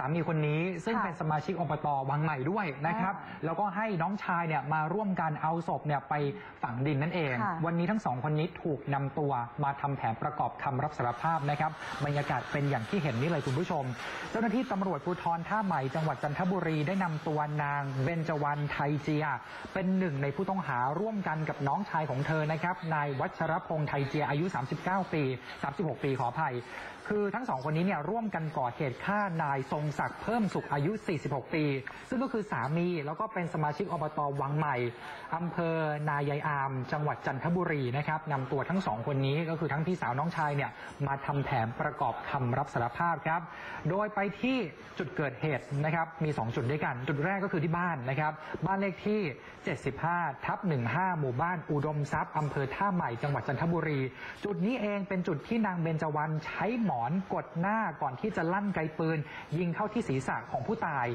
สามีคนนี้ซึ่งเป็นสมาชิกอบต.วังใหม่ด้วยนะครับแล้วก็ให้น้องชายเนี่ยมาร่วมกันเอาศพเนี่ยไปฝังดินนั่นเองวันนี้ทั้งสองคนนี้ถูกนำตัวมาทำแผนประกอบคำรับสารภาพนะครับบรรยากาศเป็นอย่างที่เห็นนี่เลยคุณผู้ชมเจ้าหน้าที่ตำรวจภูธรท่าใหม่จังหวัดจันทบุรีได้นำตัวนางเบญจวรรณไทยเจียเป็นหนึ่งในผู้ต้องหาร่วมกันกับน้องชายของเธอนะครับนายวัชรพงษ์ไทยเจียอายุ36 ปีขออภัยคือทั้งสองคนนี้เนี่ยร่วมกันก่อเหตุฆ่านายทรงศักดิ์เพิ่มสุขอายุ46 ปีซึ่งก็คือสามีแล้วก็เป็นสมาชิกอบต.วังใหม่อำเภอนายายอามจังหวัดจันทบุรีนะครับนำตัวทั้งสองคนนี้ก็คือทั้งพี่สาวน้องชายเนี่ยมาทำแผนประกอบคำรับสารภาพครับโดยไปที่จุดเกิดเหตุนะครับมี2จุดด้วยกันจุดแรกก็คือที่บ้านนะครับบ้านเลขที่ 75/15 หมู่บ้านอุดมทรัพย์อำเภอท่าใหม่จังหวัดจันทบุรีจุดนี้เองเป็นจุดที่นางเบญจวรรณใช้หมอนกดหน้าก่อนที่จะลั่นไกปืนยิงเข้าที่ศีรษะของผู้ตาย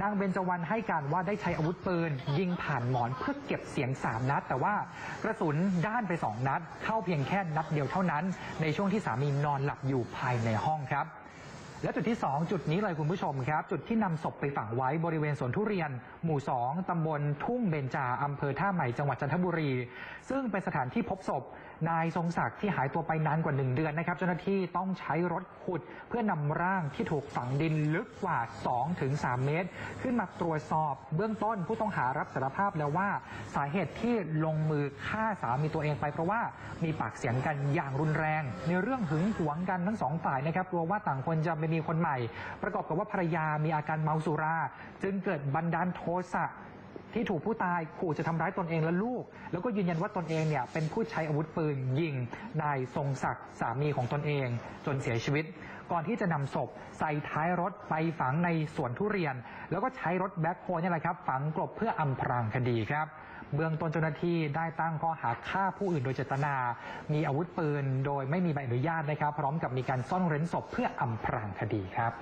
นางเบญจวรรณให้การว่าได้ใช้อาวุธปืนยิงผ่านหมอนเพื่อเก็บเสียง3นัดแต่ว่ากระสุนด้านไป2นัดเข้าเพียงแค่นัดเดียวเท่านั้นในช่วงที่สามีนอนหลับอยู่ภายในห้องครับและจุดที่2จุดนี้เลยคุณผู้ชมครับจุดที่นำศพไปฝังไว้บริเวณสวนทุเรียนหมู่2ตำบลทุ่งเบญจาอำเภอท่าใหม่จังหวัดจันทบุรีซึ่งเป็นสถานที่พบศพนายทรงศักดิ์ที่หายตัวไปนานกว่า1 เดือนนะครับเจ้าหน้าที่ต้องใช้รถขุดเพื่อนำร่างที่ถูกฝังดินลึกกว่า 2-3 เมตรขึ้นมาตรวจสอบเบื้องต้นผู้ต้องหารับสารภาพแล้วว่าสาเหตุที่ลงมือฆ่าสามีตัวเองไปเพราะว่ามีปากเสียงกันอย่างรุนแรงในเรื่องหึงหวงกันทั้ง2ฝ่ายนะครับกลัวว่าต่างคนจะมีคนใหม่ประกอบกับว่าภรรยามีอาการเมาสุราจึงเกิดบันดาลโทสะที่ถูกผู้ตายขู่จะทำร้ายตนเองและลูกแล้วก็ยืนยันว่าตนเองเนี่ยเป็นผู้ใช้อาวุธปืนยิงนายทรงศักดิ์สามีของตนเองจนเสียชีวิตก่อนที่จะนำศพใส่ท้ายรถไปฝังในสวนทุเรียนแล้วก็ใช้รถแบ็คโฮนี่แหละครับฝังกลบเพื่ออำพรางคดีครับเบื้องต้นเจ้าหน้าที่ได้ตั้งข้อหาฆ่าผู้อื่นโดยเจตนามีอาวุธปืนโดยไม่มีใบอนุญาตนะครับพร้อมกับมีการซ่อนเร้นศพเพื่ออำพรางคดีครับ